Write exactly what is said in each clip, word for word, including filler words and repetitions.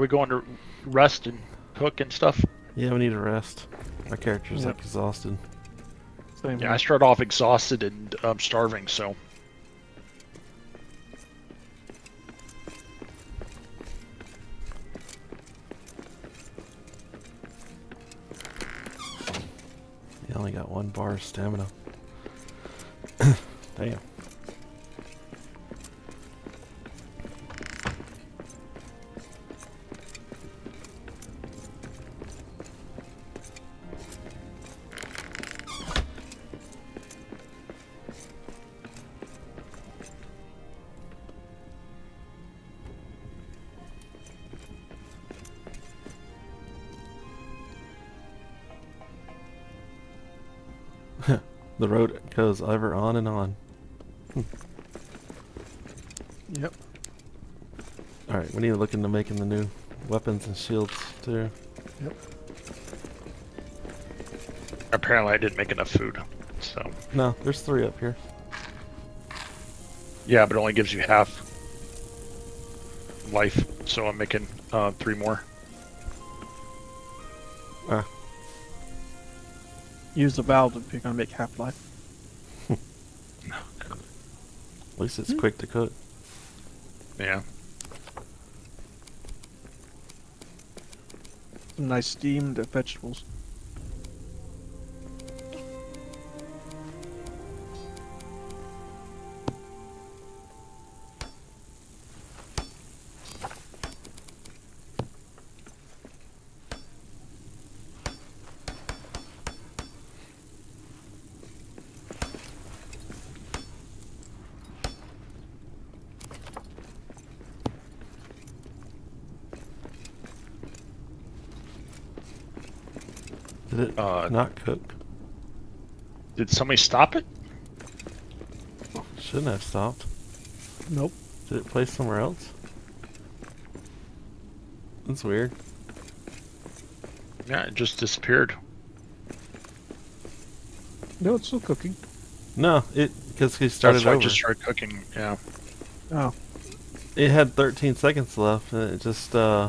we going to rest and cook and stuff? Yeah, we need to rest. My character's yep. like exhausted. Same yeah, way. I start off exhausted and um, starving, so. You only got one bar of stamina. Damn. The road goes ever on and on. Yep. Alright, we need to look into making the new weapons and shields too. Yep. Apparently I didn't make enough food, so. No, there's three up here. Yeah, but it only gives you half life, so I'm making uh, three more. Ah. Use the valve if you're gonna make half-life. Oh, God. At least it's mm. quick to cook. Yeah. Some nice steamed vegetables. Did it uh, not cook? Did somebody stop it? Shouldn't have stopped. Nope. Did it play somewhere else? That's weird. Yeah, it just disappeared. No, it's still cooking. No, it because he started over. That's why I just started cooking. Yeah. Oh. It had thirteen seconds left, and it just uh,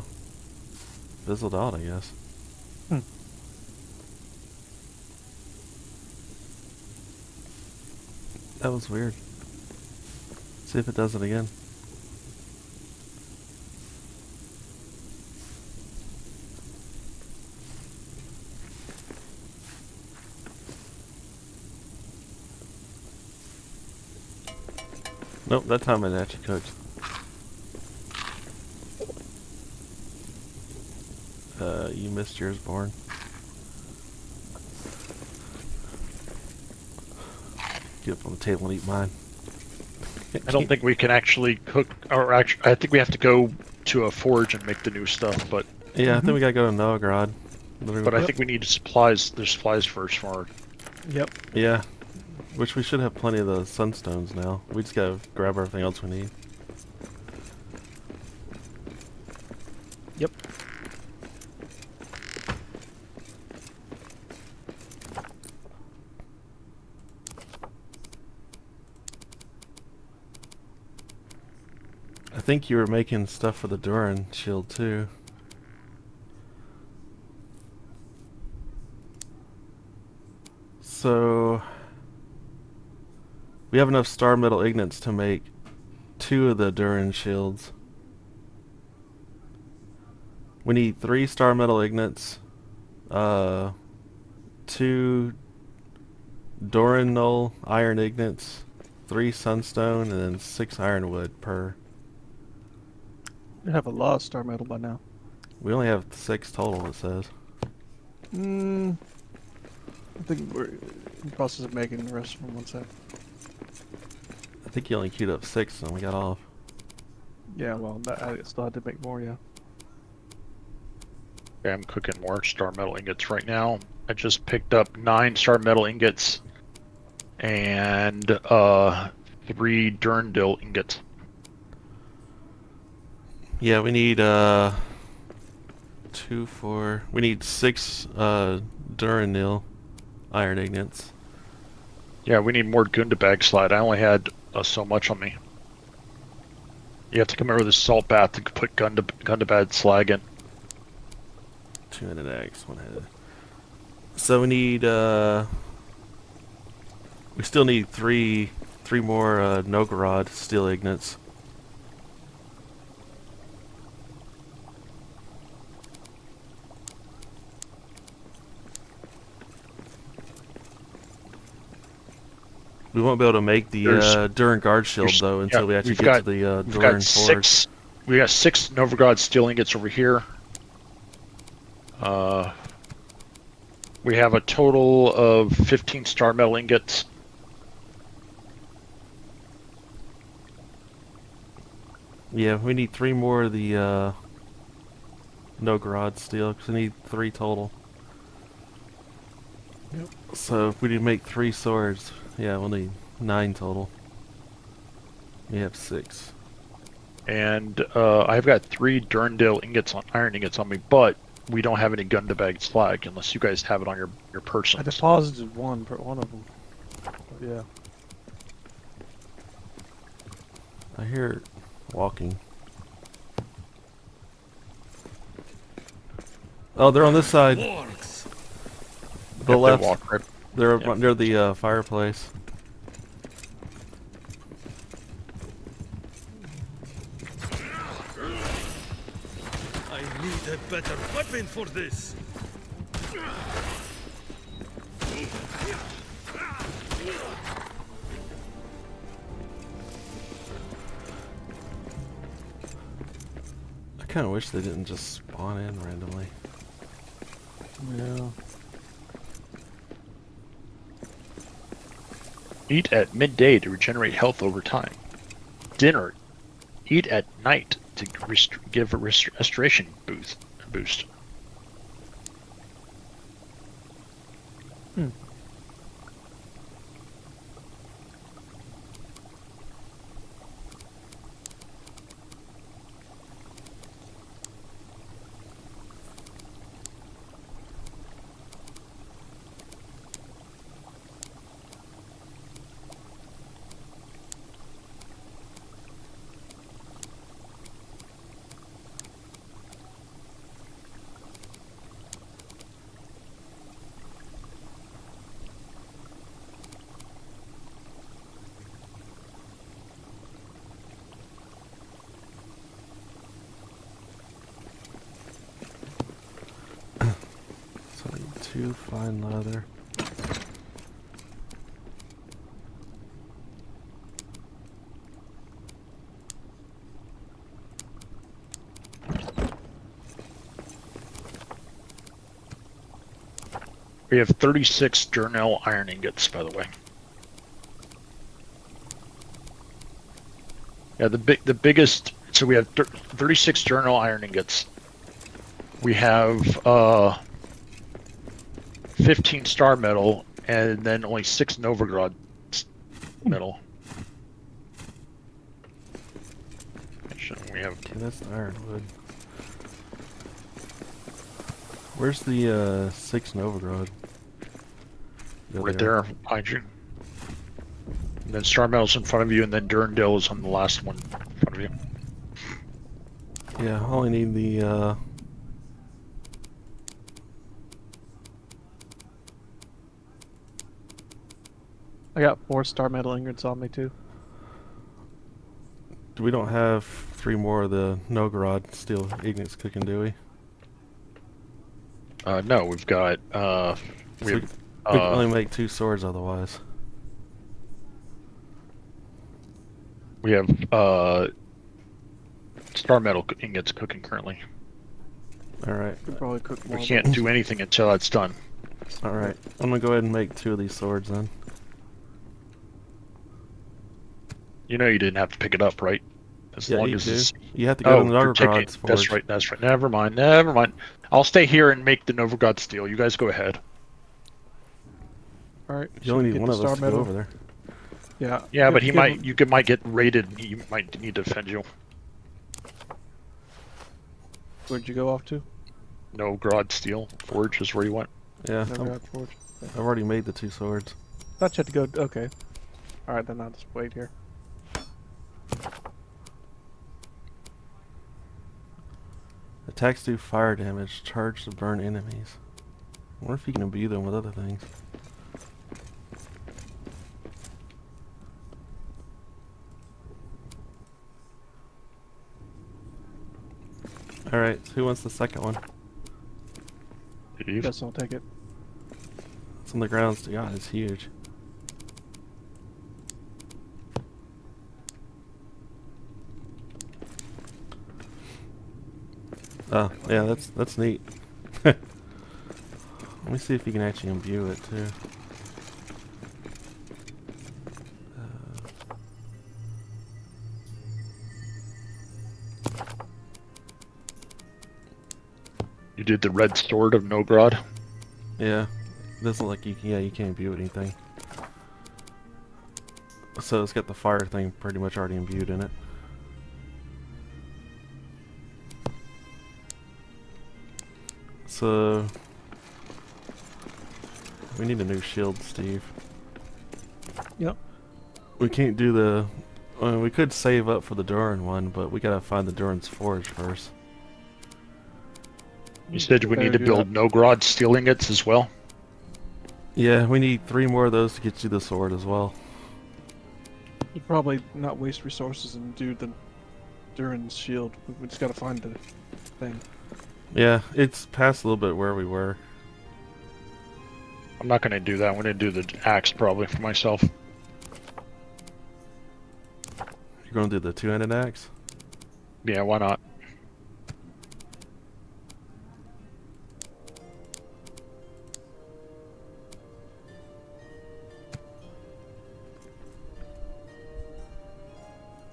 fizzled out, I guess. Hmm. That was weird. See if it does it again. Nope, that time it actually cooked. Uh, you missed yours, Bourne. Get up on the table and eat mine. I don't think we can actually cook, or actually, I think we have to go to a forge and make the new stuff, but... Yeah, mm-hmm. I think we gotta go to Nogrod. Literally. But yep. I think we need supplies, there's supplies first for our... Yep. Yeah. Which we should have plenty of the sunstones now. We just gotta grab everything else we need. Yep. I think you were making stuff for the Durin shield too. So we have enough star metal ignits to make two of the Durin shields. We need three star metal ignits, uh, two Durin null iron ignits, three sunstone, and then six ironwood per. We have a lot of star metal by now. We only have six total, it says. Hmm. I think we're in the process of making the rest of them. One sec. I think you only queued up six and we got off. Yeah, well, that, I still had to make more, yeah. Yeah, I'm cooking more star metal ingots right now. I just picked up nine star metal ingots and uh, three Durndil ingots. Yeah, we need uh, two, four. We need six uh, Durinil iron ignits. Yeah, we need more Gundabag slide. I only had uh, so much on me. You have to come over the salt bath to put gun to gun to bad slag in. Two handed axe, one handed. So we need. Uh, we still need three, three more uh, Nogrod steel ignits. We won't be able to make the uh, Durin guard shield though until yeah, we actually get got, to the uh, Durin got six, forge. We got six Nogrod steel ingots over here. Uh, we have a total of fifteen star metal ingots. Yeah, we need three more of the uh, Nogrod steel because we need three total. Yep. So if we need to make three swords. Yeah, we'll need nine total. We have six. And uh, I've got three Durndale ingots on iron ingots on me, but we don't have any gun to bag slag unless you guys have it on your your person. I deposited one for one of them. But yeah. I hear walking. Oh, they're on this side. The left. Walk right. They're yep. near the uh, fireplace. I need a better weapon for this. I kind of wish they didn't just spawn in randomly. Yeah. Eat at midday to regenerate health over time. Dinner. Eat at night to rest give a rest restoration boost. boost. Hmm. Two fine leather. We have thirty-six Durnell iron ingots, by the way. Yeah, the big, the biggest. So we have thirty-six Durnell iron ingots. We have uh. fifteen star metal, and then only six Nogrod metal. Shouldn't we have? Okay, that's ironwood. Where's the uh, six Nogrod? Right there, behind you. And then star metal's in front of you, and then Durndale is on the last one in front of you. Yeah, I only need the. Uh... I got four star metal ingots on me too. We don't have three more of the Nogrod steel ingots cooking, do we? Uh, no, we've got. Uh, we so have, we, uh, we can only make two swords otherwise. We have uh, star metal ingots cooking currently. All right. We probably cook more. We can't do anything until that's done. All right. I'm gonna go ahead and make two of these swords then. You know you didn't have to pick it up, right? As yeah, long you as it's... you have to go oh, to the Nogrod. That's right. That's right. Never mind. Never mind. I'll stay here and make the Nogrod steel. You guys go ahead. All right. You only need one of us to go over there. Yeah. Yeah, but he might. You could might get raided. And he might need to defend you. Where'd you go off to? Nogrod steel forge is where you went. Yeah. Nogrod forge. Yeah. I've already made the two swords. Thought you had to go. Okay. All right, then I'll just wait here. Attacks do fire damage, charge to burn enemies. I wonder if you can imbue them with other things. Alright, so who wants the second one? I guess I'll take it. It's on the ground, so yeah, it's huge. Oh, yeah, that's that's neat. Let me see if you can actually imbue it, too. You did the red sword of Nogrod? Yeah. This is like, you, yeah, you can't imbue anything. So it's got the fire thing pretty much already imbued in it. So... we need a new shield, Steve. Yep. We can't do the... I mean, we could save up for the Durin one, but we gotta find the Durin's forge first. You said we need to build Nogrod steel ingots as well? Yeah, we need three more of those to get you the sword as well. You'd probably not waste resources and do the Durin's shield. We just gotta find the thing. Yeah, it's past a little bit where we were. I'm not gonna do that. I'm gonna do the axe probably for myself. You're gonna do the two-handed axe? Yeah, why not?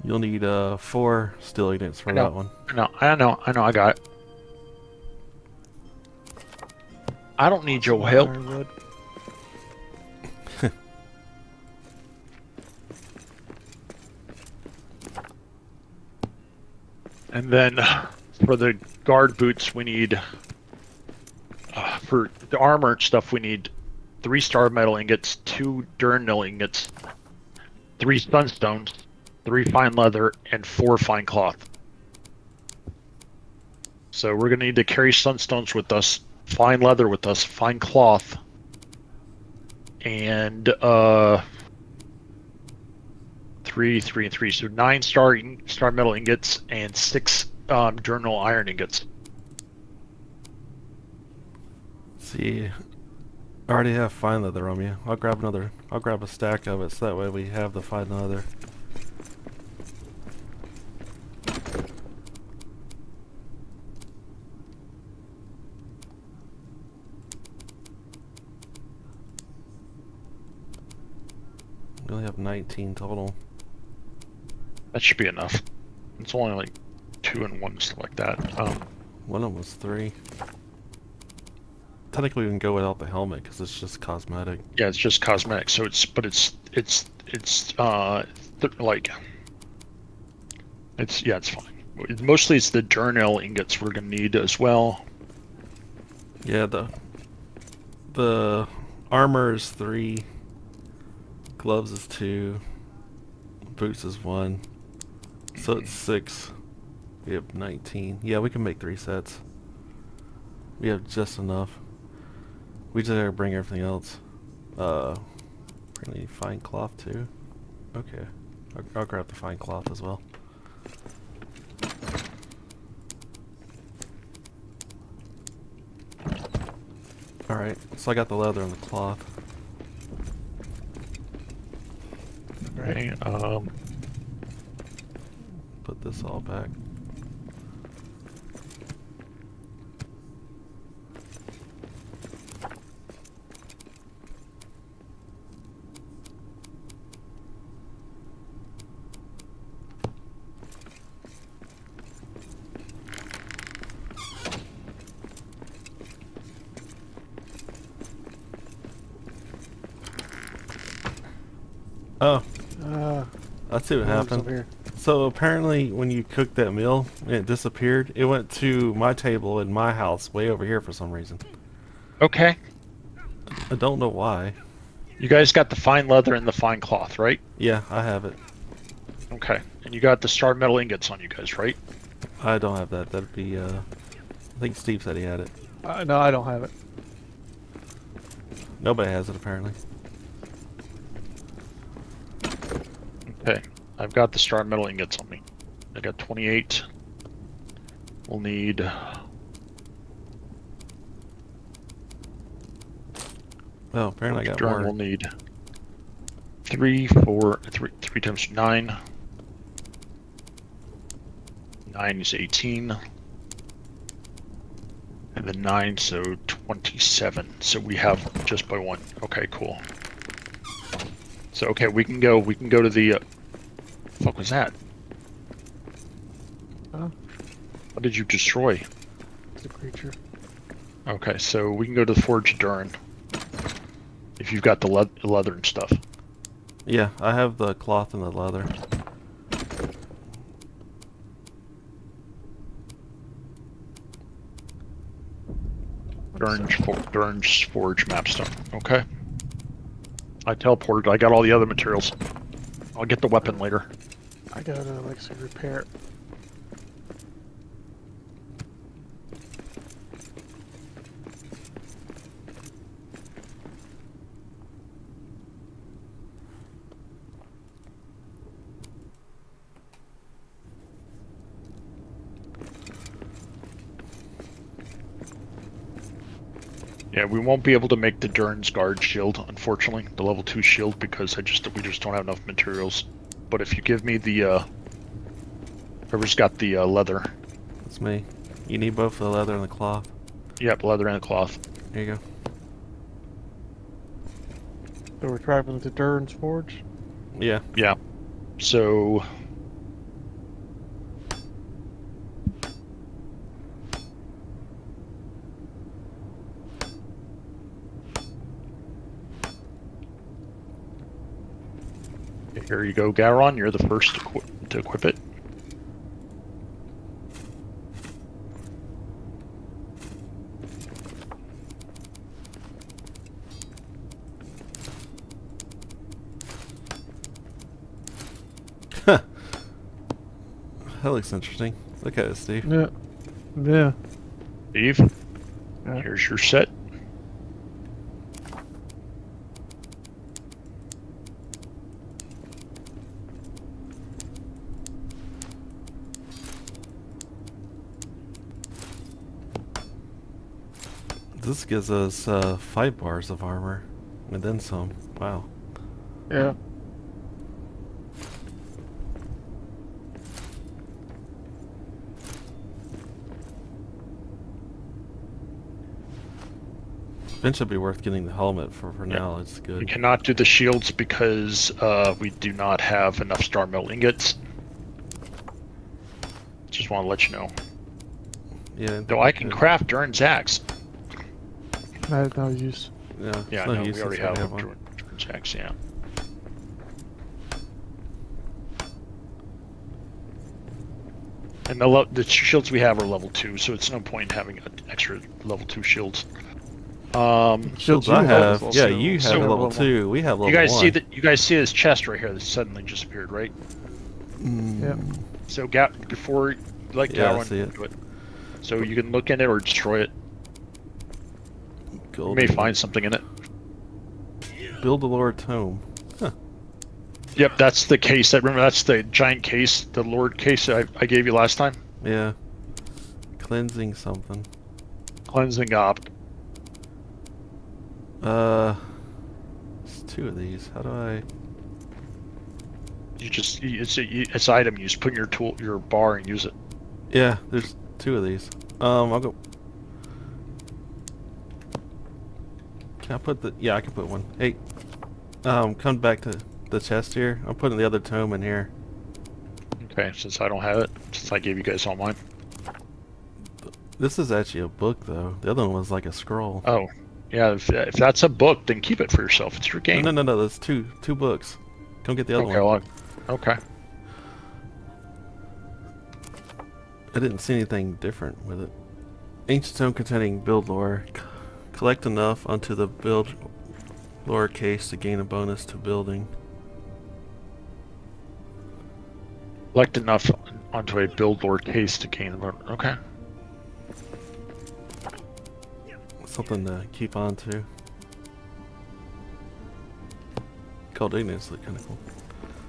You'll need uh, four steel units for that one. No, I know, I know, I got it. I don't need your help. And then uh, for the guard boots, we need uh, for the armor stuff. We need three star metal ingots, two Durnil ingots, three sunstones, three fine leather, and four fine cloth. So we're gonna need to carry sunstones with us, fine leather with us, fine cloth, and uh, three, three, and three. So nine star in star metal ingots and six um, Durnil iron ingots. Let's see, I already have fine leather on me. I'll grab another. I'll grab a stack of it, so that way we have the fine leather. We only have nineteen total. That should be enough. It's only like two and one, stuff like that. Um, one of them was three. Technically, we can go without the helmet because it's just cosmetic. Yeah, it's just cosmetic. So it's, but it's, it's, it's, uh, th like, it's, yeah, it's fine. It, mostly, it's the Durnil ingots we're gonna need as well. Yeah, the the armor is three. Gloves is two, boots is one, so it's six. We have nineteen. Yeah, we can make three sets. We have just enough. We just gotta bring everything else. Uh, we're gonna need fine cloth too. Okay, I'll, I'll grab the fine cloth as well. All right, so I got the leather and the cloth. Right, um, put this all back. Oh. Uh, That's what happened. So apparently when you cooked that meal and it disappeared, it went to my table in my house way over here for some reason. Okay. I don't know why. You guys got the fine leather and the fine cloth, right? Yeah, I have it. Okay. And you got the star metal ingots on you guys, right? I don't have that. That'd be uh I think Steve said he had it. Uh, no, I don't have it. Nobody has it, apparently. Okay. I've got the star metal ingots on me. I got twenty-eight. We'll need... Oh, apparently I got more. We'll need three, four, three, three times nine. Nine is eighteen. And then nine, so twenty-seven. So we have just by one. Okay, cool. So okay, we can go. We can go to the. Uh, the fuck was that? Huh? What did you destroy? It's a creature. Okay, so we can go to the Forge of Durin. If you've got the le leather and stuff. Yeah, I have the cloth and the leather. Durin's, for Durin's Forge Mapstone. Okay. I teleported. I got all the other materials. I'll get the weapon later. I got a, like, some repair. Yeah, we won't be able to make the Durin's Guard shield, unfortunately, the level two shield, because I just we just don't have enough materials. But if you give me the, uh, whoever's got the uh, leather. That's me. You need both the leather and the cloth. Yep, leather and the cloth. There you go. So we're traveling to Durin's Forge? Yeah. Yeah. So... Here you go, Garon. You're the first to, equi to equip it. Huh. That looks interesting. Look at it, Steve. Yeah. Yeah. Steve, yeah. Here's your set. This gives us uh, five bars of armor, and then some. Wow. Yeah. Eventually, it'll be worth getting the helmet for. For yeah. Now, it's good. We cannot do the shields because uh, we do not have enough star metal ingots. Just want to let you know. Yeah. Though I can craft Durin's axe. I have no use. Yeah, yeah no, no use we already have, have one. Checks, yeah. And the, the shields we have are level two, so it's no point having extra level two shields. Um, shields I have, yeah, two. You have so level, level two, one. We have level one. You guys one. See that? You guys see this chest right here that suddenly disappeared, right? Mm. Yeah. So Gap before, like yeah, Gowron, see it. Do it. So you can look in it or destroy it. You may find something in it. Build the Lord Tome. Huh. Yep, that's the case. I remember that's the giant case, the Lord case I, I gave you last time. Yeah. Cleansing something. Cleansing op. Uh, it's two of these. How do I? You just it's a, it's item. You just put in your tool, your bar, and use it. Yeah, there's two of these. Um, I'll go. Can I put the... Yeah, I can put one. Hey, um, come back to the chest here. I'm putting the other tome in here. Okay, since I don't have it, since I gave you guys all mine. This is actually a book, though. The other one was like a scroll. Oh, yeah, if, if that's a book, then keep it for yourself. It's your game. No, no, no, no. That's two two books. Come get the other okay, one. I'll, okay. I didn't see anything different with it. Ancient tome containing build lore. Collect enough onto the build lore case to gain a bonus to building. Collect enough onto a build lore case to gain a bonus. Okay. something to keep on to. Caldanians look kinda cool.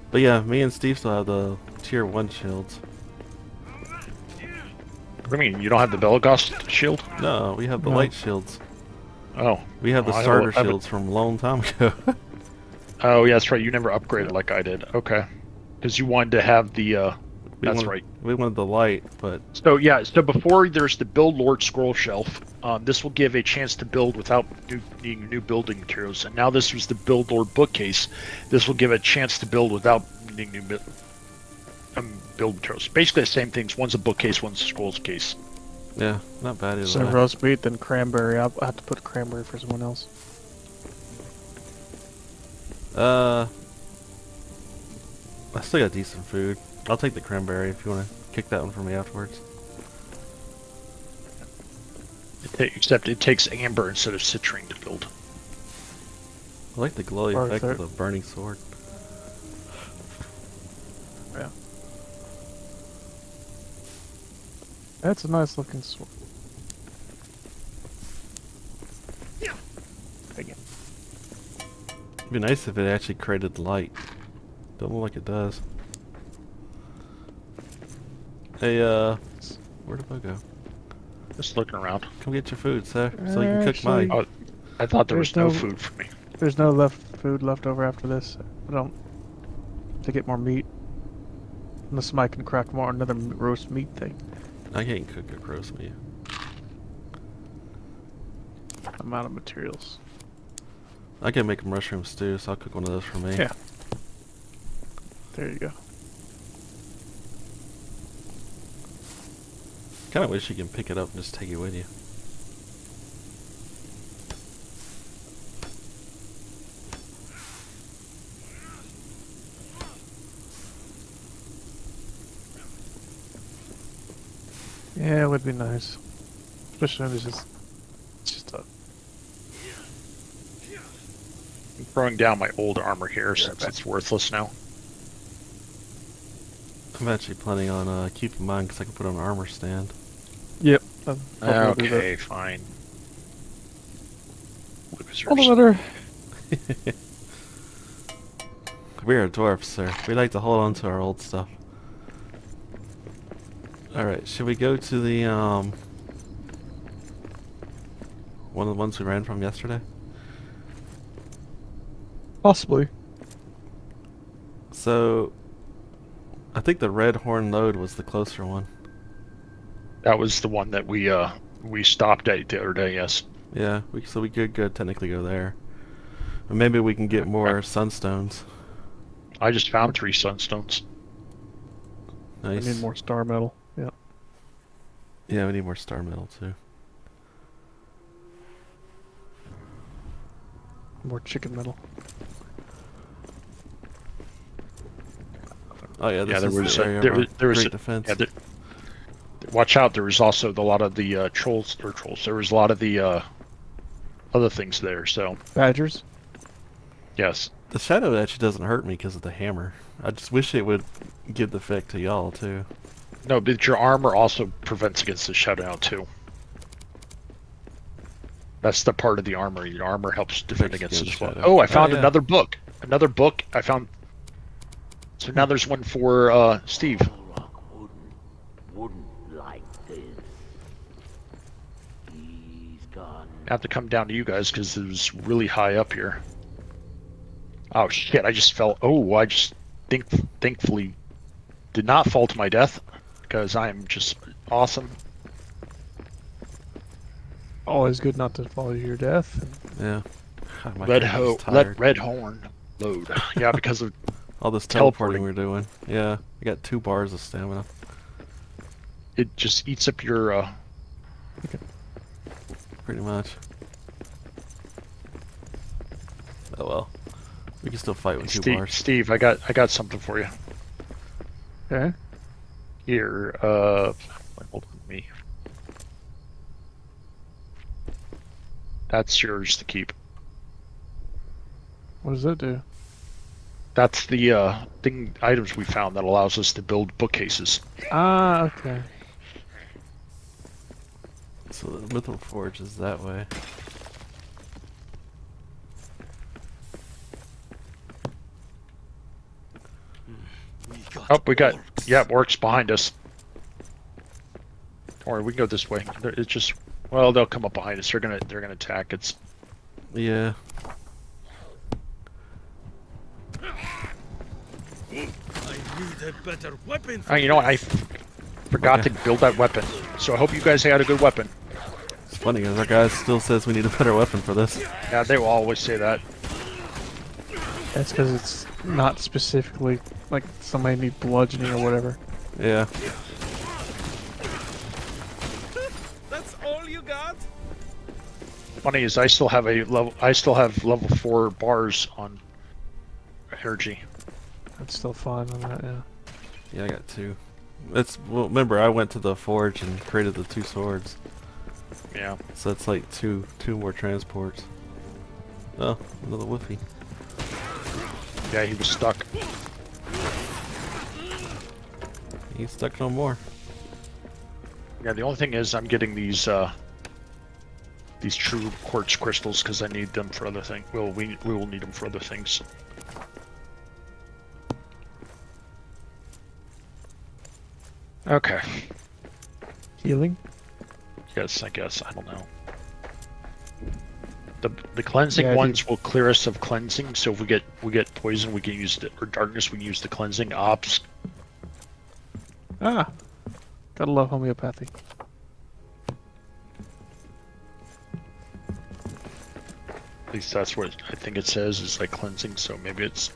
But yeah, me and Steve still have the tier one shields. What do you mean? You don't have the Belagos shield? No, we have the no. light shields. Oh. We have the oh, starter have shields from a long time ago. Oh yeah, that's right. You never upgraded like I did. Okay. Because you wanted to have the, uh, we that's wanted, right. We wanted the light, but... So yeah, so before there's the build Lord Scroll Shelf, um, this will give a chance to build without new, needing new building materials. And now this was the build Lord Bookcase. This will give a chance to build without needing new build, um, build materials. Basically the same things. One's a bookcase, one's a scrolls case. Yeah, not bad either. So roast beef, then cranberry. I'll have to put cranberry for someone else. Uh, I still got decent food. I'll take the cranberry if you want to kick that one for me afterwards. Except it takes amber instead of citrine to build. I like the glowy or effect of the burning sword. Yeah. That's a nice looking sword. Yeah. Again. It'd be nice if it actually created light. Don't look like it does. Hey, uh, where did I go? Just looking around. Come get your food, sir, uh, so you can cook mine. Oh, I thought there was no, no food for me. There's no left food left over after this. I don't. To get more meat, unless somebody can crack more another roast meat thing. I can't cook a roast meat. I'm out of materials. I can make a mushroom stew, so I'll cook one of those for me. Yeah. There you go. Kinda wish you can pick it up and just take it with you. Yeah, it would be nice. Especially if it's just... It's just a... I'm throwing down my old armor here, yeah, since it's worthless now. I'm actually planning on uh, keeping mine because I can put on an armor stand. Yep. I'm okay, fine. Hold the letter. We're a dwarf, sir. We like to hold on to our old stuff. Alright, should we go to the um one of the ones we ran from yesterday? Possibly. So I think the Red Horn Lode was the closer one. That was the one that we uh we stopped at the other day, yes. Yeah, we, so we could go technically go there. Or maybe we can get more okay. sunstones. I just found three sunstones. Nice. I need more star metal, yeah. Yeah, we need more star metal too. More chicken metal. Oh yeah, yeah there, was the a, there was there was defense. Yeah, there, watch out! There was also the, a lot of the uh, trolls or trolls. There was a lot of the uh, other things there. So badgers. Yes. The shadow actually doesn't hurt me because of the hammer. I just wish it would give the effect to y'all too. No, but your armor also prevents against the shadow too. That's the part of the armor. Your armor helps defend against, against the shadow. Oh, I found oh, yeah. another book. Another book. I found. So now there's one for uh, Steve. I have to come down to you guys because it was really high up here. Oh shit! I just fell. Oh, I just think thankfully did not fall to my death because I am just awesome. Always good not to fall to your death. Yeah. God, red ho. Let red horn load. Yeah, because of. All this teleporting, teleporting we're doing. Yeah, we got two bars of stamina. It just eats up your, uh... Okay. Pretty much. Oh well. We can still fight with hey, two Steve, bars. Steve, I got I got something for you. Okay. Here, uh... Hold on me. That's yours to keep. What does that do? That's the uh, thing items we found that allows us to build bookcases. Ah, okay. So the Mithril Forge is that way. Oh, we got, orcs. yeah, orcs behind us. Don't worry, we can go this way. They're, it's just, well, they'll come up behind us. They're gonna, they're gonna attack. It's, yeah. I need a better weapon. Oh, you know what? I forgot okay. to build that weapon. So I hope you guys had a good weapon. It's funny because our guy still says we need a better weapon for this. Yeah, they will always say that. That's because it's not specifically like somebody need bludgeoning or whatever. Yeah. That's all you got? Funny is I still have a level I still have level four bars on energy. That's still fine on that, yeah. Yeah, I got two. It's well remember I went to the forge and created the two swords. Yeah. So that's like two two more transports. Oh, another woofie. Yeah, he was stuck. He's stuck no more. Yeah, the only thing is I'm getting these uh, these true quartz crystals because I need them for other things. Well, we we will need them for other things. Okay. Healing? Yes, I guess. I don't know. The, the cleansing yeah, ones will clear us of cleansing, so if we get we get poison, we can use the, or darkness, we can use the cleansing ops. Ah, gotta love homeopathy. At least that's what I think it says. It's like cleansing, so maybe it's.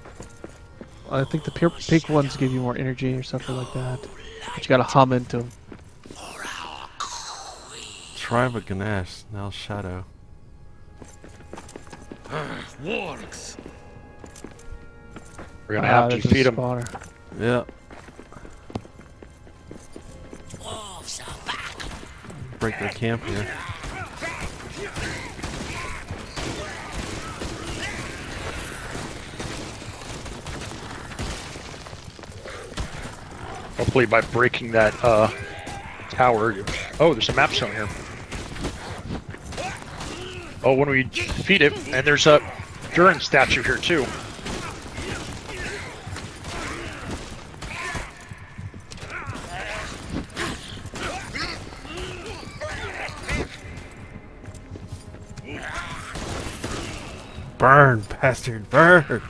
Well, I think the pure pink ones give you more energy or something like that. But you gotta hum into them. Tribe of Ganesh, now Shadow. Works. We're gonna ah, have to feed him. Yeah. Wolves are back. Break their camp here. Hopefully, by breaking that uh, tower. Oh, there's a map zone here. Oh, when we defeat it, and there's a Durin statue here too. Burn, bastard, burn!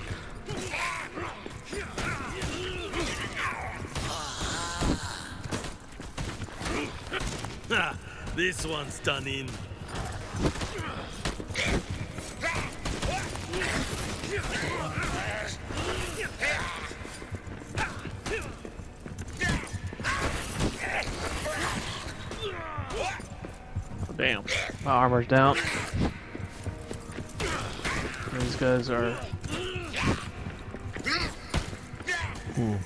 This one's done in. Damn, my armor's down. These guys are. Ooh.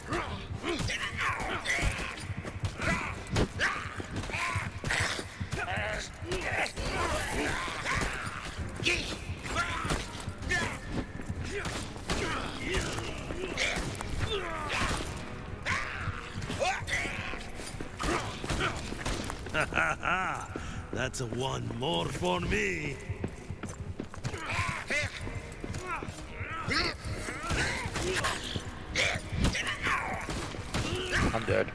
That's a one more for me. I'm dead.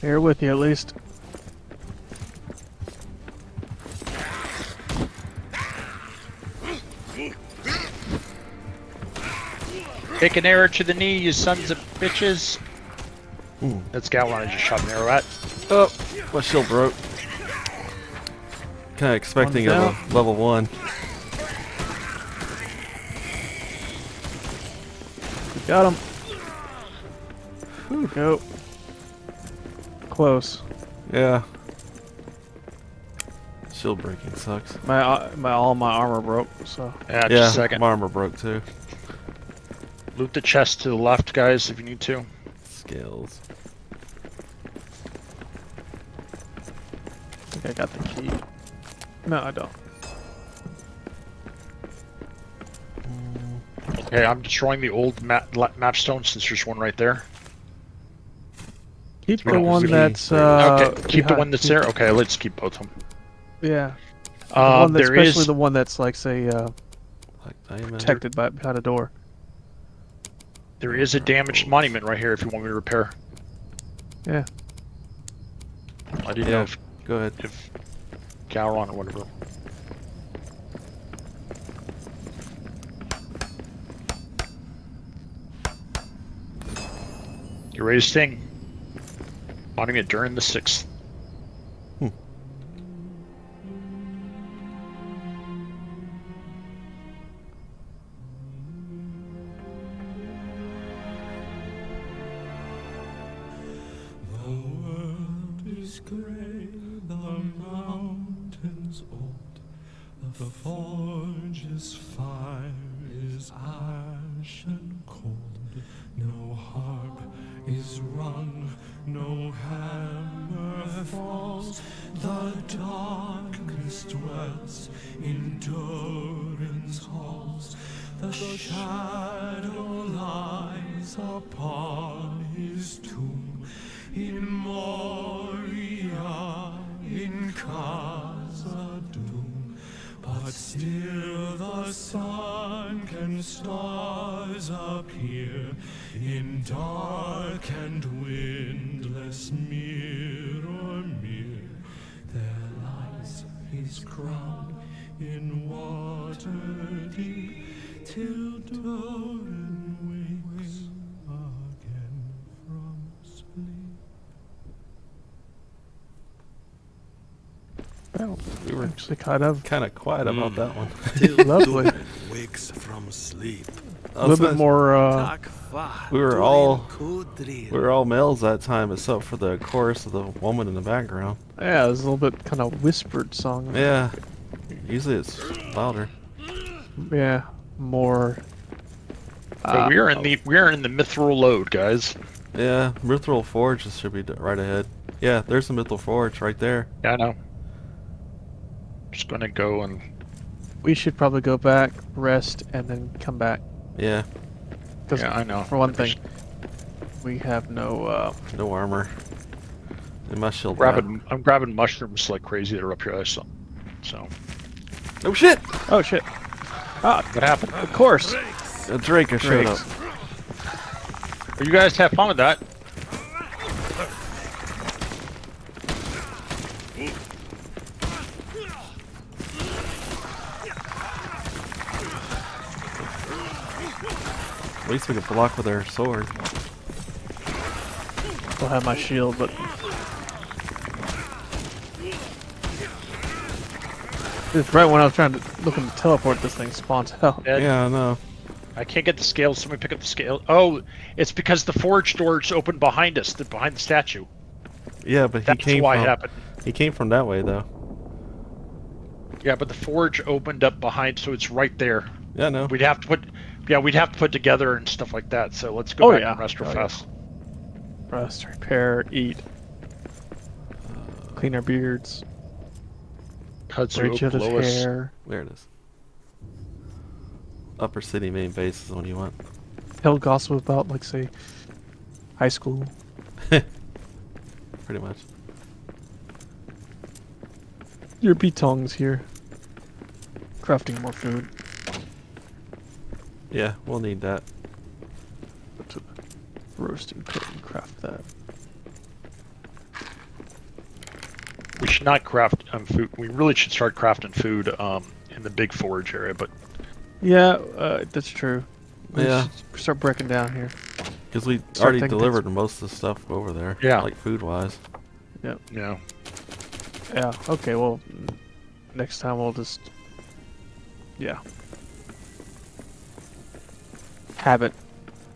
Here with you at least. Take an arrow to the knee, you sons of bitches. Ooh. That's Galwan I just shot an arrow at. Oh, my shield broke. Kinda expecting a level one. Got him. Whew. Nope. Close. Yeah. Shield breaking sucks. My uh, my all my armor broke, so. Yeah, just yeah, a second. My armor broke too. Loot the chest to the left, guys, if you need to. Skills. I think I got the key. No, I don't. Mm. Okay, I'm destroying the old map, map stone since there's one right there. Keep the one that's uh, okay. Keep behind. the one that's there. Okay, let's keep both of them. Yeah. The uh, one that's there especially is... the one that's like say uh, like protected by behind a door. There is a damaged monument right here if you want me to repair. Yeah. I didn't yeah. know if go ahead if Gowron or whatever. You ready to sting? Monument during the sixth. Hmm. The world is grey, the mountains old, the forge's fire is ashen cold, no harp is rung, no hammer falls, the darkness dwells in Durin's halls, the shadow lies upon his tomb, in Moria, in Khazadstone, but still the sun and stars appear, in dark and windless mirror mere, there lies his crown in water deep, till Durin wakes again from sleep. Well, we were actually kind of kind of quiet mm. about that one. Till Lovely. Durin wakes from sleep. A little bit more. Uh, we were all we were all males that time, except for the chorus of the woman in the background. Yeah, it was a little bit kind of whispered song. Yeah, usually it's louder. Yeah, more. Uh, so we are in the we are in the Mithril load, guys. Yeah, Mithril Forge should be right ahead. Yeah, there's the Mithril Forge right there. Yeah, I know. Just gonna go and. We should probably go back, rest, and then come back. Yeah. Yeah, I know. For one thing, we have no uh, no armor. And my shield. Grabbing, I'm grabbing mushrooms like crazy that are up here. I saw. So. Oh shit! Oh shit! Ah, what happened? Of course. A drake is showing up. Well, you guys have fun with that. At least we can block with our sword. I'll have my shield, but it's right when I was trying to looking to teleport, this thing spawns out. Ed, yeah, I know. I can't get the scales. Somebody pick up the scale. Oh, it's because the forge door's open behind us, behind the statue. Yeah, but that's he came why from, it happened. He came from that way, though. Yeah, but the forge opened up behind, so it's right there. Yeah, I know. We'd have to put. Yeah, we'd have to put together and stuff like that, so let's go oh, back yeah. and rest real fast. Rest, repair, eat. Uh, Clean our beards. Cut through each other's hair. There it is. Upper City main base is the one you want. Tell gossip about, like, say, high school. Pretty much. Your betongs here. Crafting more food. Yeah, we'll need that. To roast and cook and craft that. We should not craft um, food. We really should start crafting food um, in the big forage area, but... Yeah, uh, that's true. We yeah. should start breaking down here. Because we start already delivered things. most of the stuff over there. Yeah. Like food-wise. Yep. Yeah. Yeah, okay, well, next time we'll just... Yeah. Habit.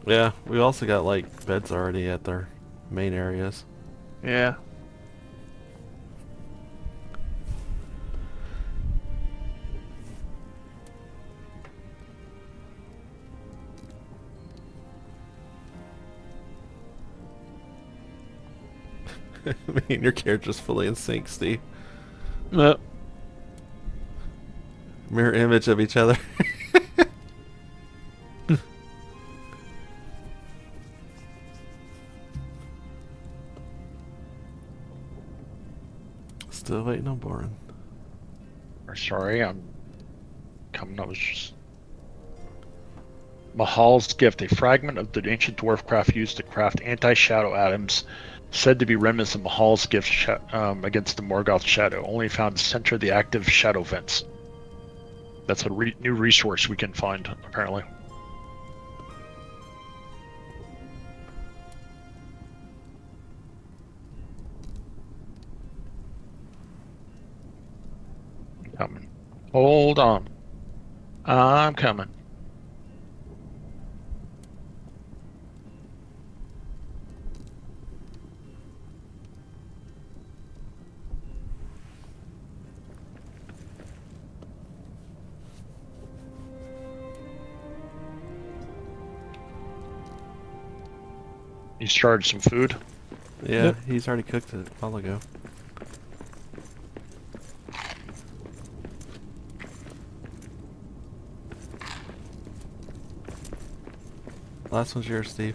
Yeah, we also got like beds already at their main areas. Yeah. I mean, your character's fully in sync, Steve. Nope. Mirror image of each other. Still waiting on Boren. Sorry, I'm coming. I was just. Mahal's gift, a fragment of the ancient dwarf craft used to craft anti-shadow atoms, said to be remnants of Mahal's gift sh um, against the Morgoth shadow, only found center the active shadow vents. That's a re new resource we can find, apparently. I'm coming. Hold on. I'm coming. You started some food? Yeah, yep. He's already cooked it a while ago. Last one's yours, Steve.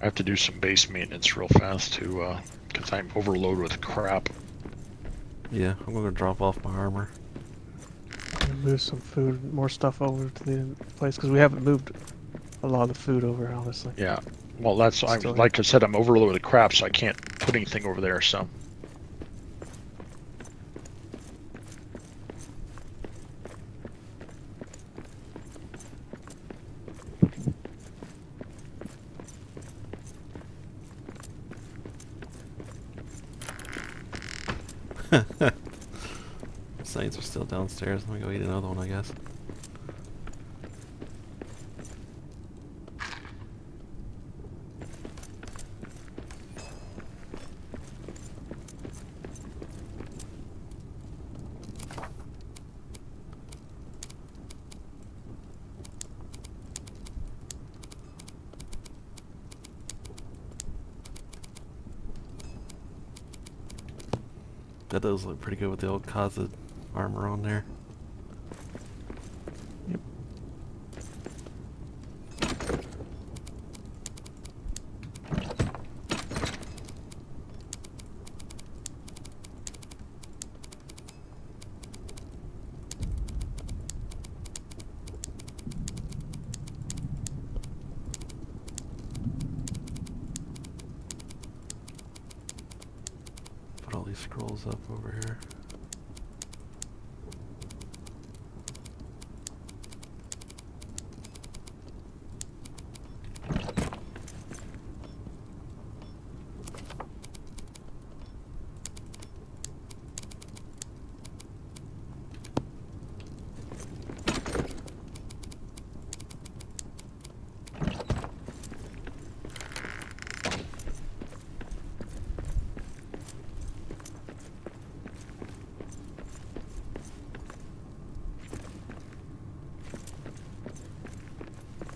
I have to do some base maintenance real fast too, uh, because I'm overloaded with crap. Yeah, I'm gonna drop off my armor. And move some food, more stuff over to the place, because we haven't moved a lot of food over, honestly. Yeah, well that's, I'm, like I said, I'm overloaded with crap, so I can't put anything over there, so. Saints are still downstairs. Let me go eat another one, I guess. That does look pretty good with the old Khazad armor on there. Yep. Put all these scrolls up over here.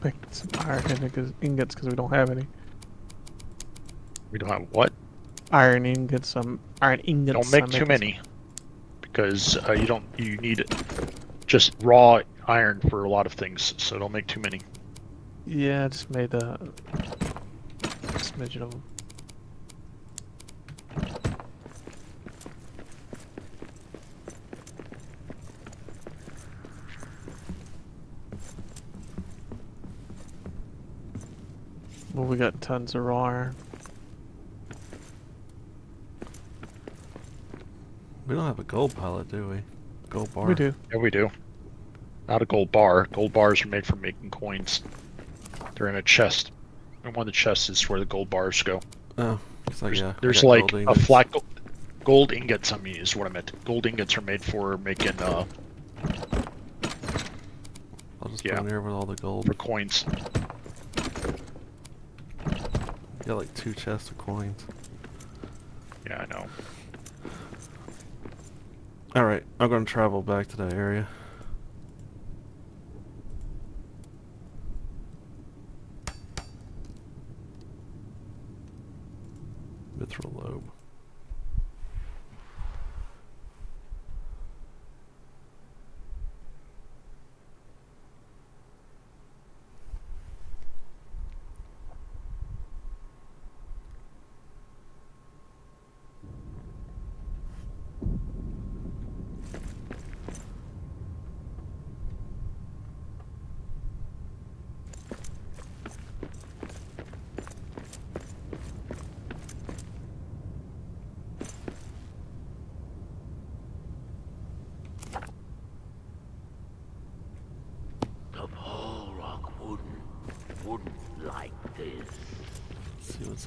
Picked some iron ingots because we don't have any. We don't have what? Iron ingots. Some iron ingots. Don't make too many, because uh, you don't. You need just raw iron for a lot of things, so don't make too many. Yeah, I just made a, a smidgen of them. Well, we got tons of raw iron. We don't have a gold pellet, do we? Gold bar. We do. Yeah, we do. Not a gold bar. Gold bars are made for making coins. They're in a chest. And one of the chests is where the gold bars go. Oh, so there's, yeah. There's like a flat gold, gold ingots, I mean, is what I meant. Gold ingots are made for making, uh... I'll just yeah, put them here with all the gold. For coins. You got like two chests of coins. Yeah, I know. Alright, I'm gonna travel back to that area. Mithril lobe.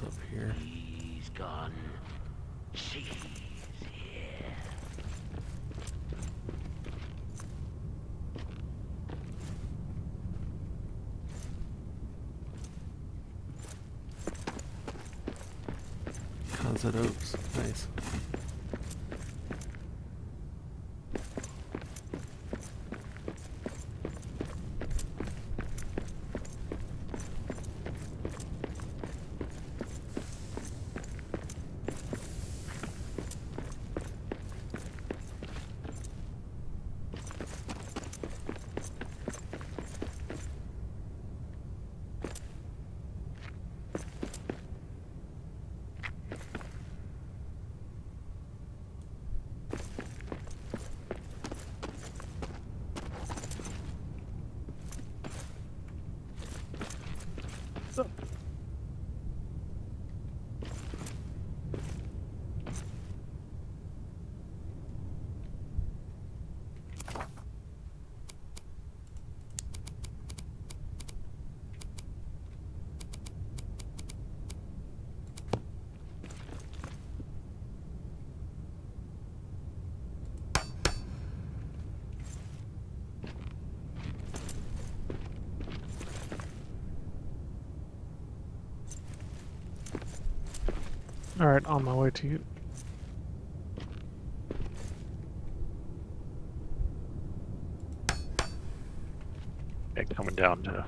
what's up here. He's gone. She's here. Khazad Oaks, nice. Alright, on my way to you. Okay, coming down to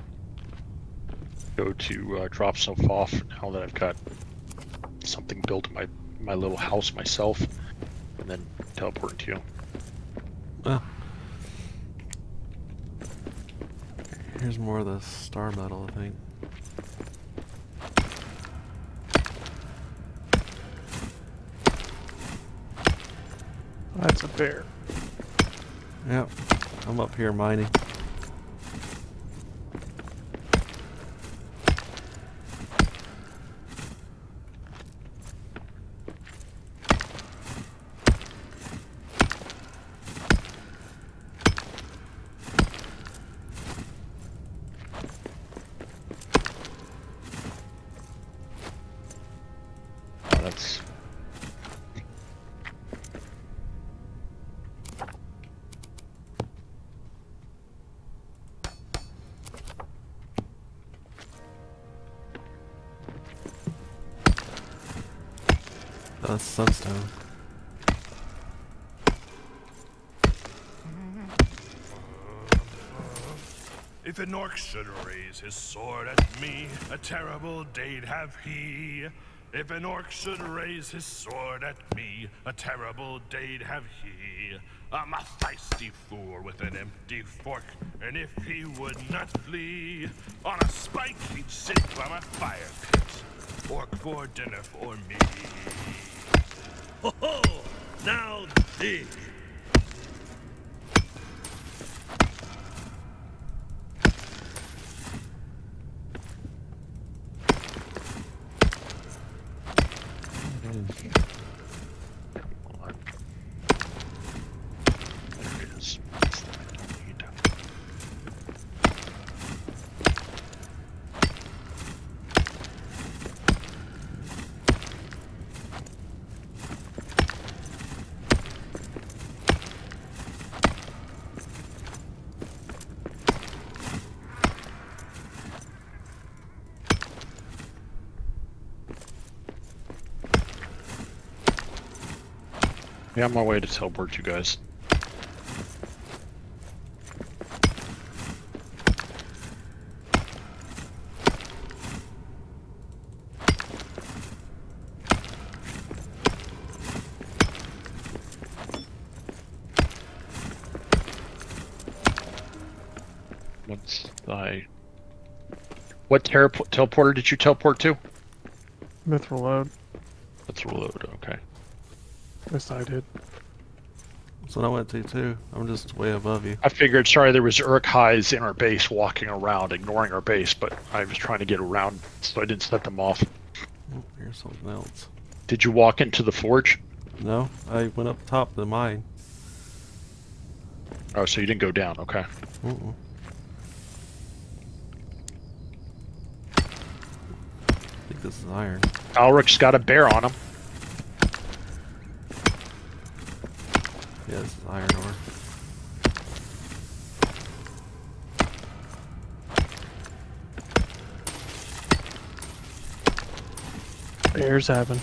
go to uh, drop stuff off now that I've got something built in my, my little house myself, and then teleport to you. Well, here's more of the star metal, I think. That's a bear. Yep, I'm up here mining. Sunstone. If an orc should raise his sword at me, a terrible day'd have he. If an orc should raise his sword at me, a terrible day'd have he. I'm a feisty fool with an empty fork, and if he would not flee, on a spike he'd sit by my fire pit. Orc for dinner for me. Ho ho! Now dig! Yeah, I'm on my way to teleport you guys. What's thy... What teleporter did you teleport to? Mithril Load. Mithril Load, okay. Yes, I did. That's what I went to, too. I'm just way above you. I figured, sorry, there was Uruk-hais in our base walking around, ignoring our base, but I was trying to get around, so I didn't set them off. Oh, here's something else. Did you walk into the forge? No, I went up top of the mine. Oh, so you didn't go down, okay. Mm-mm. I think this is iron. Alric's got a bear on him. Yeah, this is iron ore. Bears happen.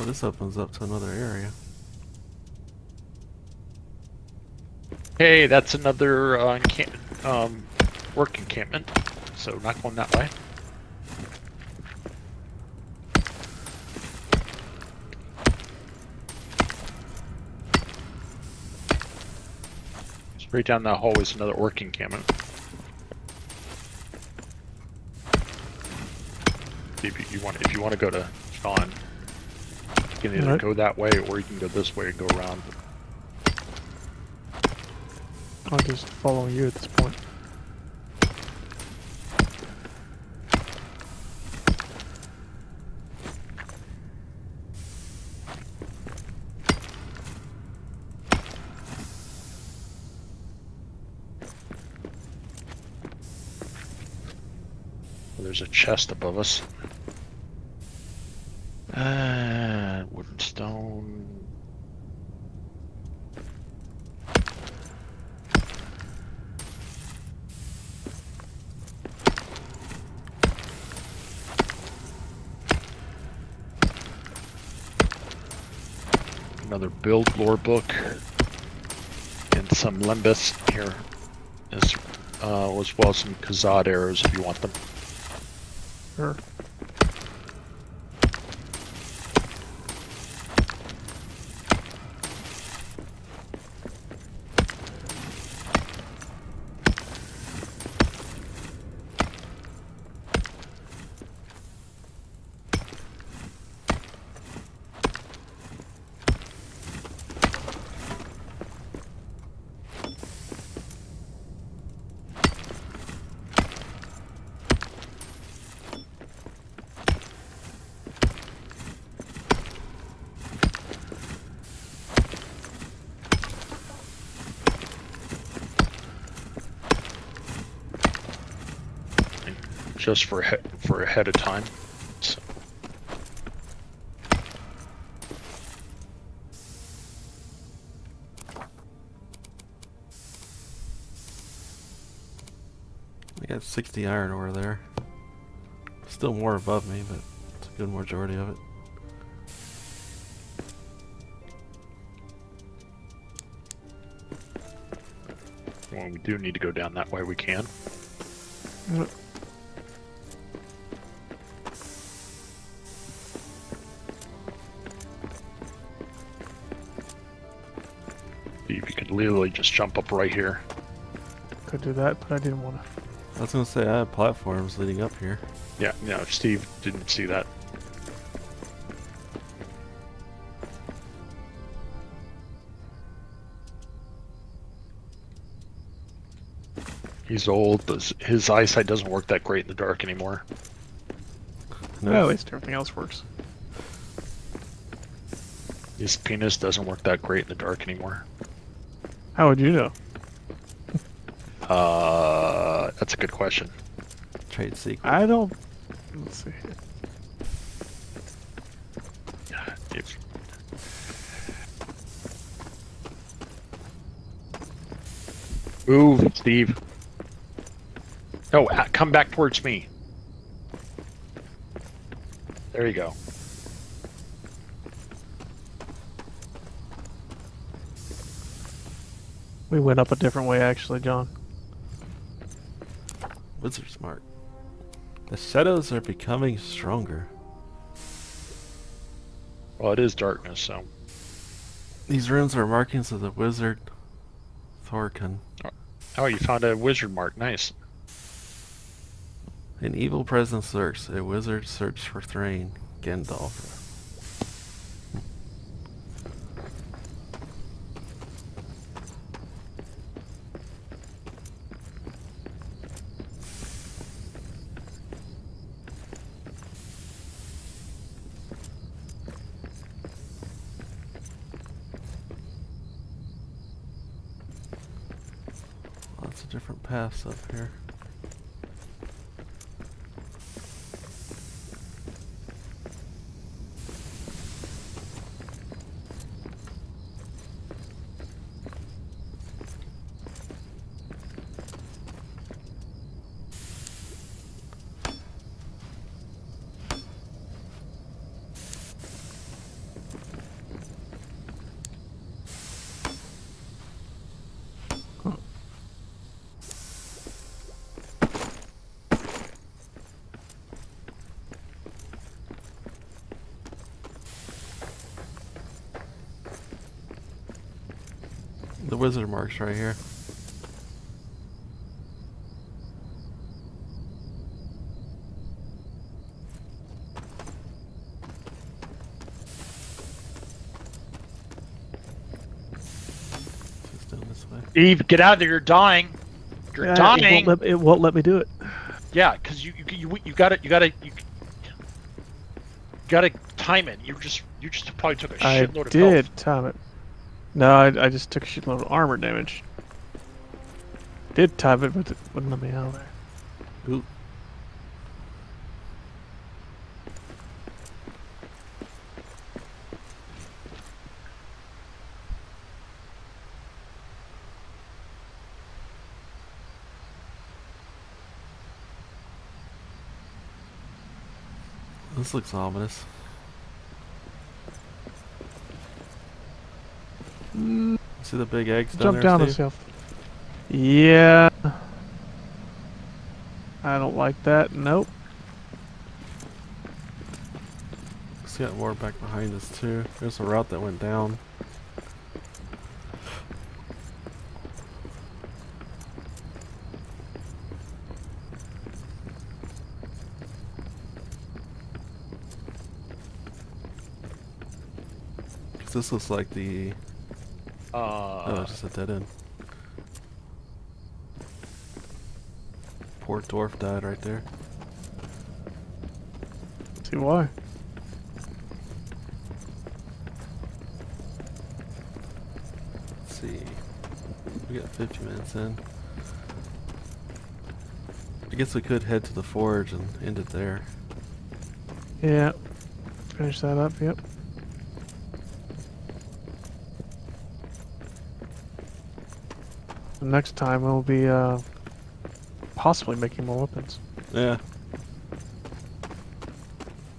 Oh, this opens up to another area. Hey, that's another uh, encamp um, work encampment, so not going that way. Straight down that hallway is another work encampment. If you want, if you want to go to Sean, you can either right. go that way or you can go this way and go around. I'm just following you at this point. There's a chest above us. Ah, wooden stone. Another build lore book and some limbus here, as, uh, as well as some Khazad arrows if you want them. Sure. Just for for ahead of time. So. We got sixty iron ore there. Still more above me, but it's a good majority of it. When we do need to go down that way, we can. Mm-hmm. Literally just jump up right here. Could do that, but I didn't want to. I was gonna say I had platforms leading up here. Yeah, no, Steve didn't see that. He's old. His eyesight doesn't work that great in the dark anymore. No, at least everything else works. His penis doesn't work that great in the dark anymore. How would you know? Uh, that's a good question. Trade secret. I don't. Let's see. If... Move, Steve. No, come back towards me. There you go. We went up a different way, actually, John. Wizard smart. The shadows are becoming stronger. Well, it is darkness, so. These runes are markings of the wizard Thorkin. Oh, you found a wizard mark. Nice. An evil presence lurks. A wizard search for Thrain, Gandalf. lots of different paths up here. The wizard marks right here. It's down this way. Eve, get out of there! You're dying. You're yeah, dying. It won't, let, it won't let me do it. Yeah, because you you you you got it. You got to you got to time it. You just you just probably took a shitload of. I did health. time it. No, I, I just took a shitload of armor damage. Did time it, but it wouldn't let me out of there. Ooh. This looks ominous. See the big eggs down there, Jump down Steve? Myself. Yeah. I don't like that. Nope. Let's get more back behind us too. There's a route that went down. This looks like the Uh, oh, just at that end. Poor dwarf died right there. See why? Let's see. We got fifty minutes in. I guess we could head to the forge and end it there. Yeah. Finish that up, yep. Next time we'll be uh, possibly making more weapons. Yeah.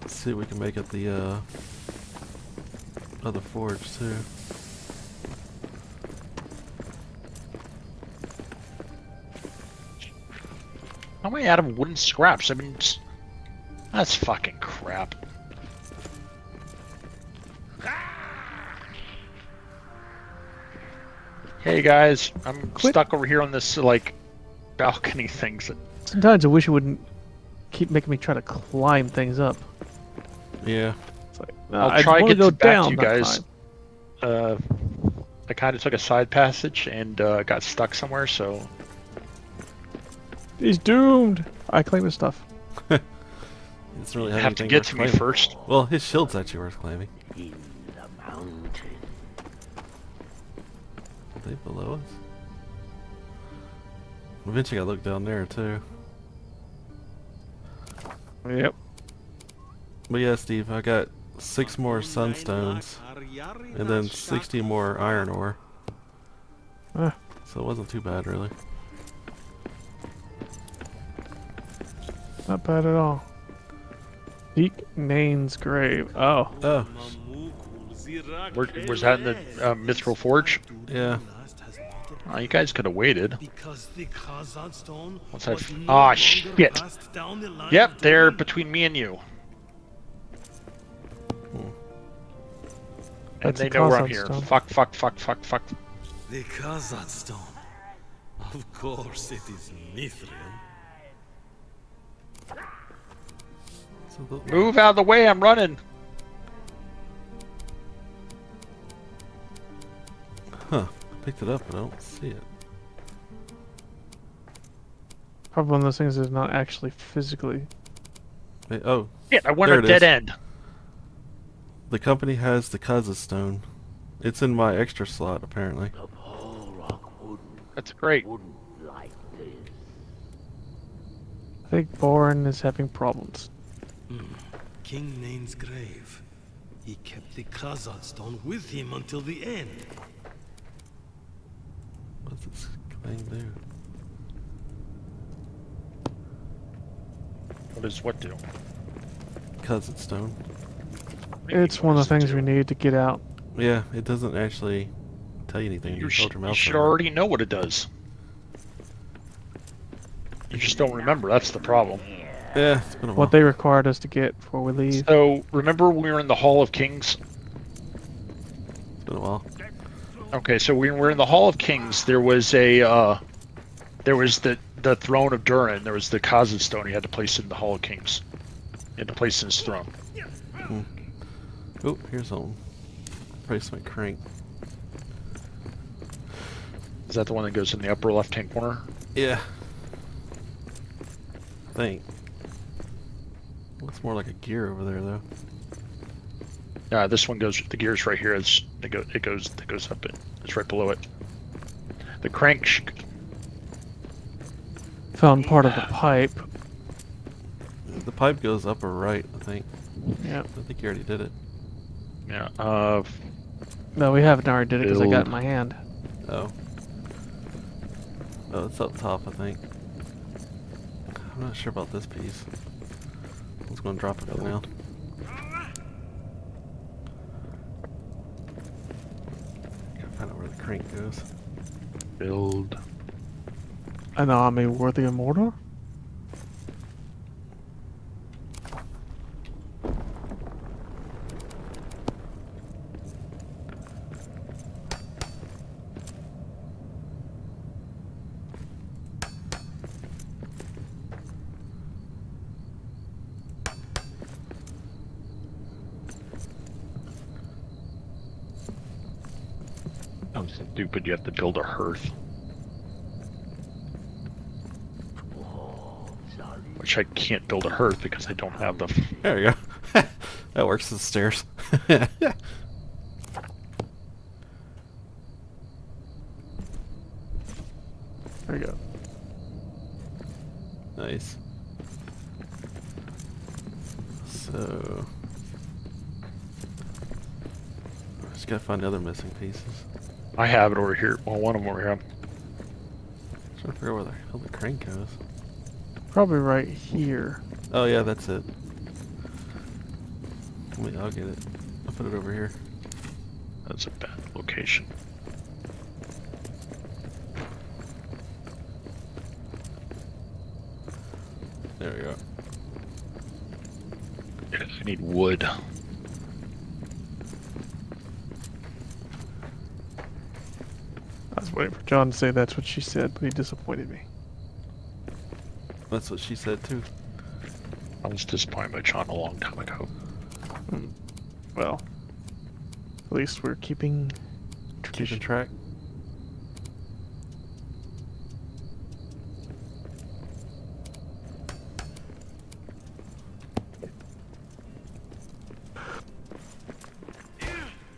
Let's see if we can make it the uh, other forge too. How many out of wooden scraps? I mean, it's, that's fucking crap. Hey guys, I'm Quit. stuck over here on this like balcony things. Sometimes I wish it wouldn't keep making me try to climb things up. Yeah. It's like, no, I'll I try to get go back down to you guys. Uh, I kind of took a side passage and uh, got stuck somewhere, so. He's doomed. I claim his stuff. It's really you have to get to claiming. me first. Well, his shield's actually worth claiming. Are they below us? Eventually I look down there too. Yep. But yeah, Steve, I got six more sunstones and then sixty more iron ore. Huh. So it wasn't too bad really. Not bad at all. Deke Nain's grave. Oh. Oh. Where, was that in the uh, Mithril Forge? Yeah. Oh, you guys could have waited. What's that? Ah, oh, shit. Yep, they're between me and you. Hmm. And That's they know where I'm here. Stone. Fuck, fuck, fuck, fuck, fuck. The Khazadstone. Of course it is Mithril. Move out of the way, I'm running. Huh, I picked it up, but I don't see it. Probably one of those things is not actually physically. Hey, oh. Yeah, I went a dead is. end. The company has the Khazadstone. It's in my extra slot, apparently. That's great. Wooden light. think Boren is having problems. Mm. King Nain's grave. He kept the Khazadstone with him until the end. What's this claim there? What is what do? Khazadstone. It's one of the things we need to get out. Yeah, it doesn't actually tell you anything. You, you, sh you should already know what it does. You just don't remember. That's the problem. Yeah, it's been a while. What they required us to get before we leave. So, remember we were in the Hall of Kings? It's been a while. Okay, so we were in the Hall of Kings. There was a, uh, there was the, the throne of Durin. There was the Khazadstone he had to place in the Hall of Kings. He had to place in his throne. Hmm. Oh, here's something. Place my crank. Is that the one that goes in the upper left-hand corner? Yeah. I think. Looks more like a gear over there, though. Yeah, this one goes. The gear's right here. It's it goes. It goes. It goes up. It. It's right below it. The crank. Sh Found part of the pipe. The pipe goes up or right, I think. Yeah. I think you already did it. Yeah. Uh. No, we haven't already did it because I got it in my hand. Oh. Oh, it's up top, I think. I'm not sure about this piece. I'm just gonna drop it for now. Gotta find out where the crank goes. Build an army worthy of Mordor? Stupid, you have to build a hearth. Which I can't build a hearth because I don't have the... There you go. That works with the stairs. There you go. Nice. So... I just gotta find the other missing pieces. I have it over here. Well, one of them over here. I'm trying to figure out where the hell the crank goes. Probably right here. Oh yeah, that's it. Wait, I'll get it. I'll put it over here. That's a bad location. There we go. Yes, I need wood. Waiting for John to say that's what she said, but he disappointed me. That's what she said too. I was disappointed by John a long time ago. Hmm. Well, at least we're keeping tradition. Keeping track.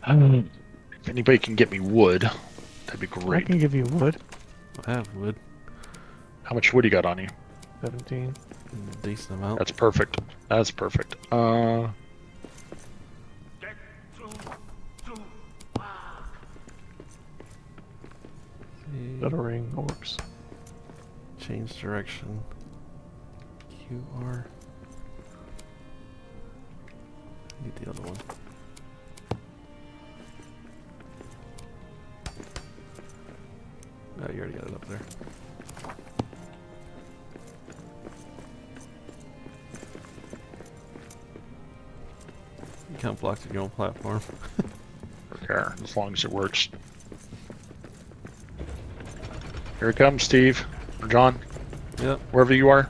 Um, if anybody can get me wood. That'd be great. I can give you wood. I have wood. How much wood you got on you? seventeen. A decent amount. That's perfect. That's perfect. Uh. Stuttering orcs. Change direction. Q R. Get the other one. Oh, you already got it up there. You can't block your own platform. Okay, as long as it works. Here it comes, Steve. Or John. Yep. Wherever you are.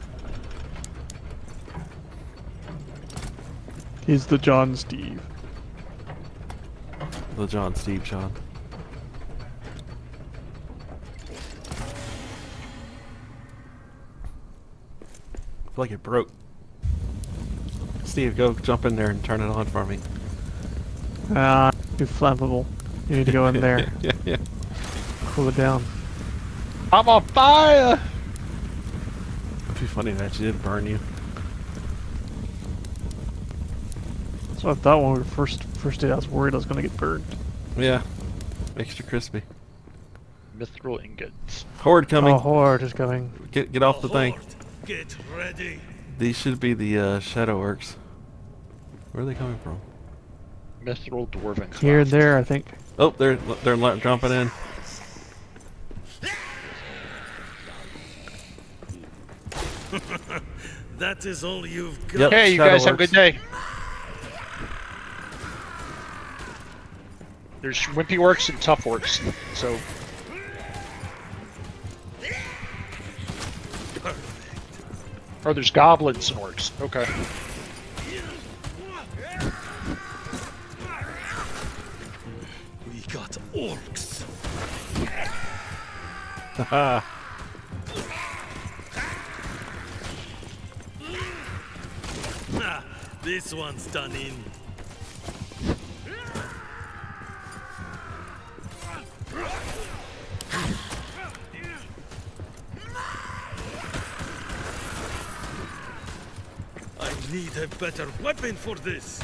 He's the John Steve. The John Steve John. Like it broke. Steve, go jump in there and turn it on for me. Ah, uh, too flammable. You need to go in there. Yeah, yeah. Cool it down. I'm on fire! It'd be funny if it actually did burn you. That's what I thought when we first first day. I was worried I was gonna get burned. Yeah, extra crispy. Mithril ingots. Horde coming. Oh, horde is coming. Get get off the, the thing. Horde. Get ready. These should be the uh, shadow orcs. Where are they coming from? Mithril dwarven. Here, and there, I think. Oh, they're they're jumping in. That is all you've got. Yep, hey, you guys orcs. Have a good day. There's wimpy orcs and tough orcs, so. Oh, there's goblins and orcs. Okay. We got orcs. Haha. This one's done in. I need a better weapon for this.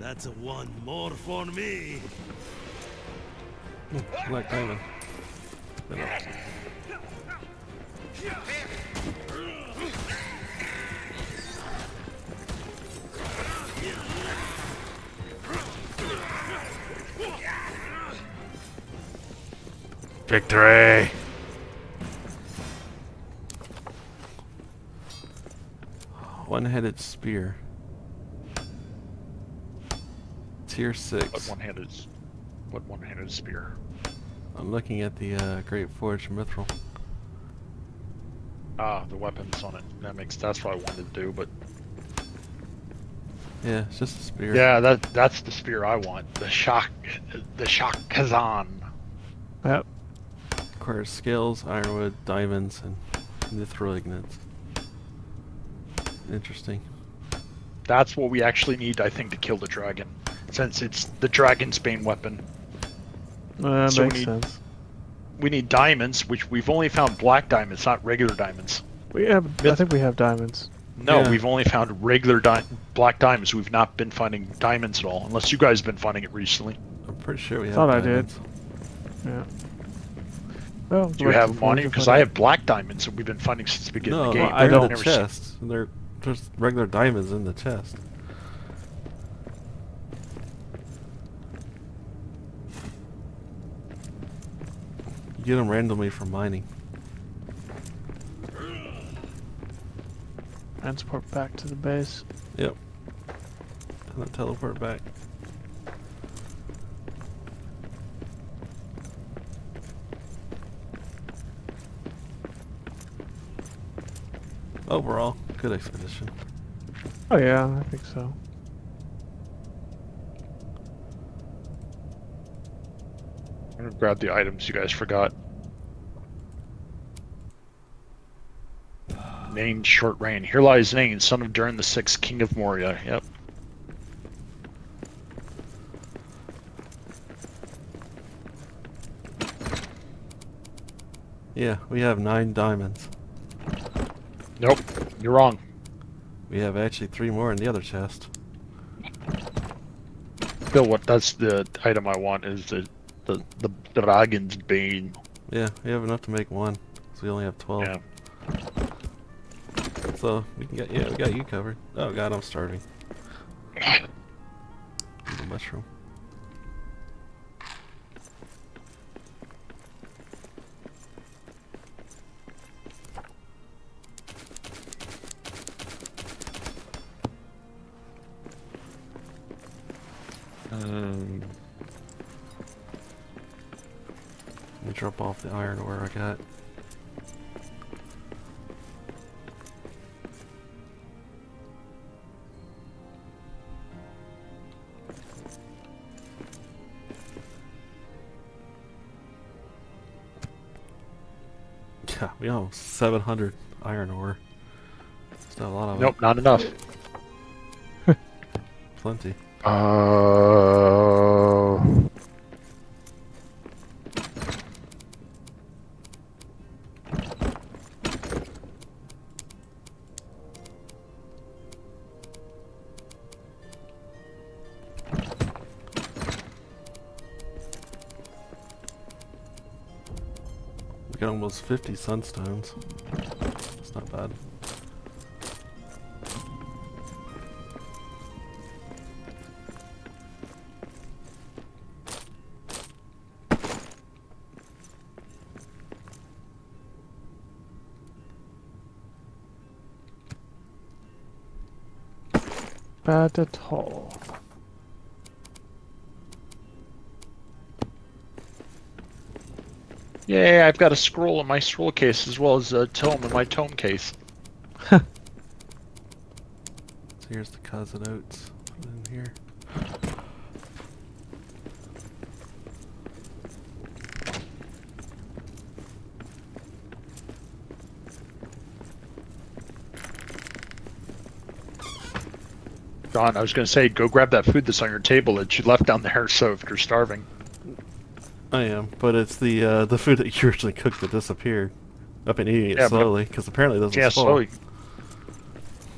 That's one more for me. Black diamond. Victory. One-headed spear. Tier six. What one-handed? What one-handed spear? I'm looking at the uh, Great Forge Mithril. Ah, the weapons on it. That makes. That's what I wanted to do, but. Yeah, it's just a spear. Yeah, that that's the spear I want. The shock, the shock Khazan. Yep. Requires scales, ironwood, diamonds, and mithril ingots. Interesting. That's what we actually need, I think, to kill the dragon. Since it's the Dragon's Bane weapon. Uh, so makes we need, sense. We need diamonds, which we've only found black diamonds, not regular diamonds. We have, I think we have diamonds. No, yeah. We've only found regular di black diamonds. We've not been finding diamonds at all, unless you guys have been finding it recently. I'm pretty sure we have thought diamonds. I did. Yeah. Well, do you have money? Because I have black diamonds that we've been finding since the beginning no, of the game. No, I don't have chests. They're just regular diamonds in the chest. Get them randomly from mining. Transport back to the base. Yep. And then teleport back. Overall, good expedition. Oh yeah, I think so. I'm gonna grab the items you guys forgot. Nain short reign. Here lies Nain, son of Durin the Sixth, king of Moria. Yep. Yeah, we have nine diamonds. Nope, you're wrong. We have actually three more in the other chest. Bill, what? That's the item I want. Is the The, the Dragon's Bane. Yeah, we have enough to make one, so we only have twelve. Yeah. So, we can get, yeah, we got you covered. Oh god, I'm starving. Little mushroom. Um... Let me drop off the iron ore I got. God, we almost seven hundred iron ore. That's not a lot of nope, it. Not enough. Plenty. Uh... We got almost fifty sunstones. That's not bad. Bad at all. Yeah, I've got a scroll in my scroll case as well as a tome in my tome case. So here's the Khazad Oats. Put it in here. Don, I was going to say, go grab that food that's on your table that you left down there, so if you're starving. I am, but it's the uh, the food that you originally cooked that disappeared. I've been eating it yeah, slowly, because apparently it doesn't yeah, spoil. Slowly.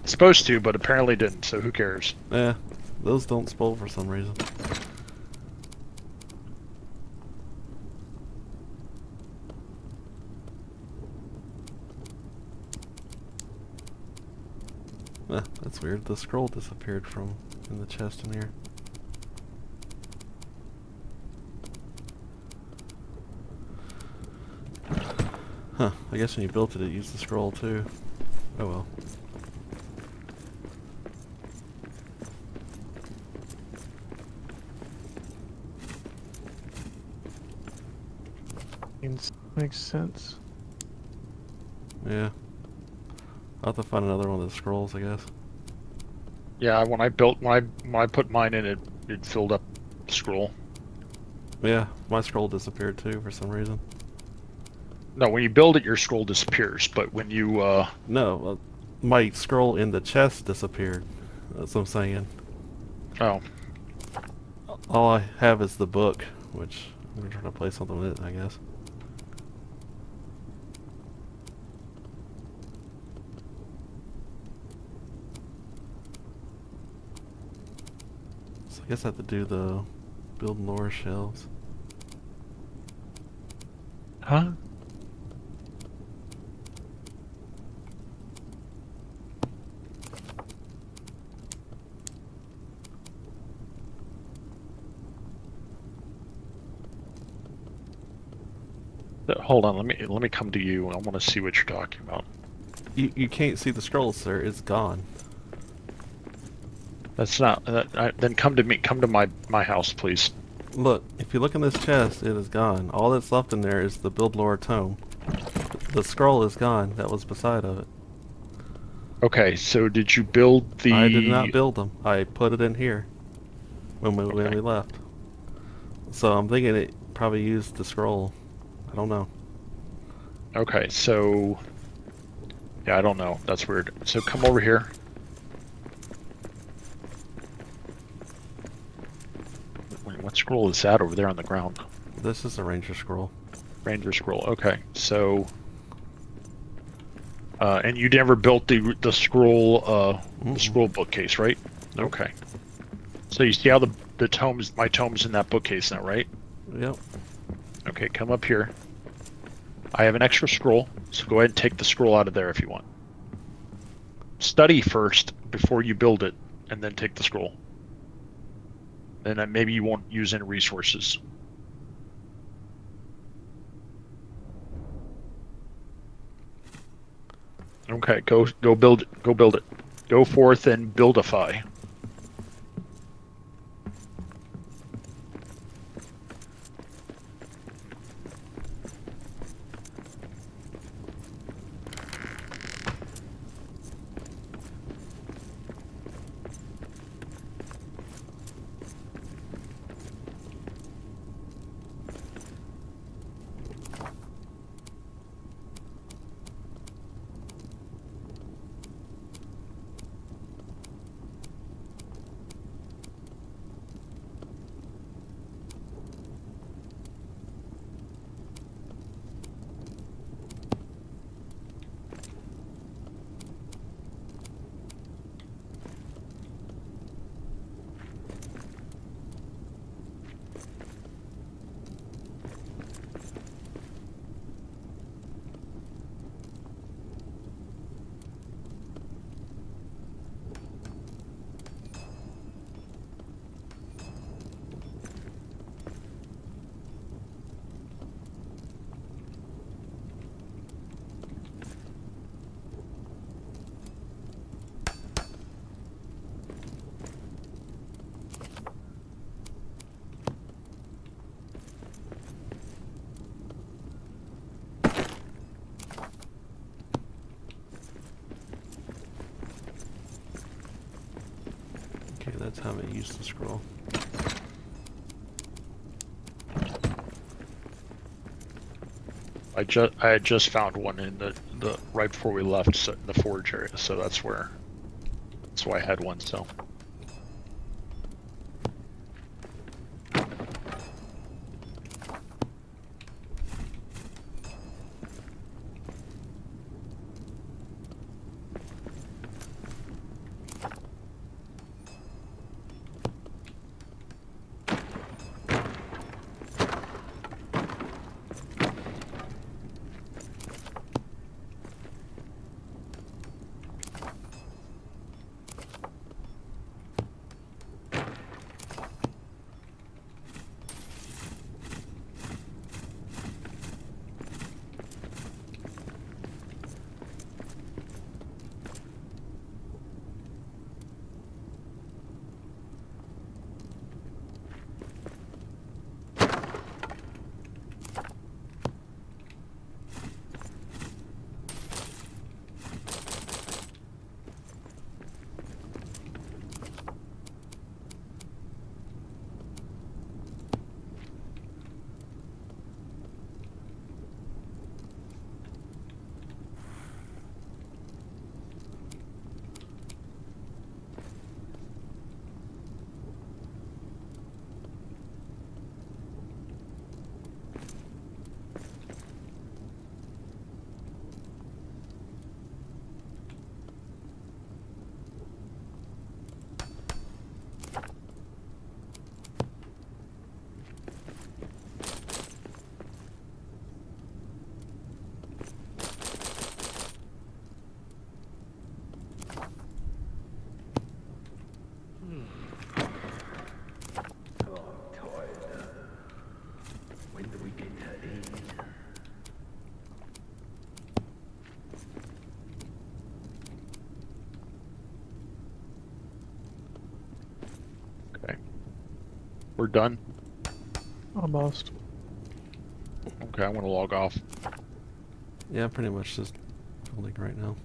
It's supposed to, but apparently didn't, so who cares? Yeah, those don't spoil for some reason. Eh, that's weird. The scroll disappeared from in the chest in here. Huh, I guess when you built it, it used the scroll too. Oh well. Makes sense. Yeah. I'll have to find another one of the scrolls, I guess. Yeah, when I built, when I when I put mine in, it it filled up the scroll. Yeah, my scroll disappeared too for some reason. No, when you build it, your scroll disappears, but when you uh. No, uh, my scroll in the chest disappeared. That's what I'm saying. Oh. All I have is the book, which I'm gonna try to play something with it, I guess. I guess I have to do the build lore shelves. Huh? Hold on, let me let me come to you. I want to see what you're talking about. You you can't see the scroll, sir. It's gone. That's not. Uh, I, then come to me. Come to my my house, please. Look, if you look in this chest, it is gone. All that's left in there is the build lore tome. The scroll is gone. That was beside of it. Okay, so did you build the? I did not build them. I put it in here when we okay. when we left. So I'm thinking it probably used the scroll. I don't know. Okay, so yeah, I don't know. That's weird. So come over here. What scroll is that over there on the ground? This is the Ranger scroll. Ranger scroll, okay. So, uh, and you never built the the scroll uh, mm-hmm. the scroll bookcase, right? Okay. So you see how the the tomes, my tomes in that bookcase now, right? Yep. Okay, come up here. I have an extra scroll, so go ahead and take the scroll out of there if you want. Study first before you build it, and then take the scroll. And maybe you won't use any resources. Okay, go go build it. Go build it. Go forth and buildify. I haven't used the scroll. I just I had just found one in the the right before we left, so in the forge area, so that's where that's why I had one. So we're done? Almost. Okay, I want to log off. Yeah, pretty much just building right now.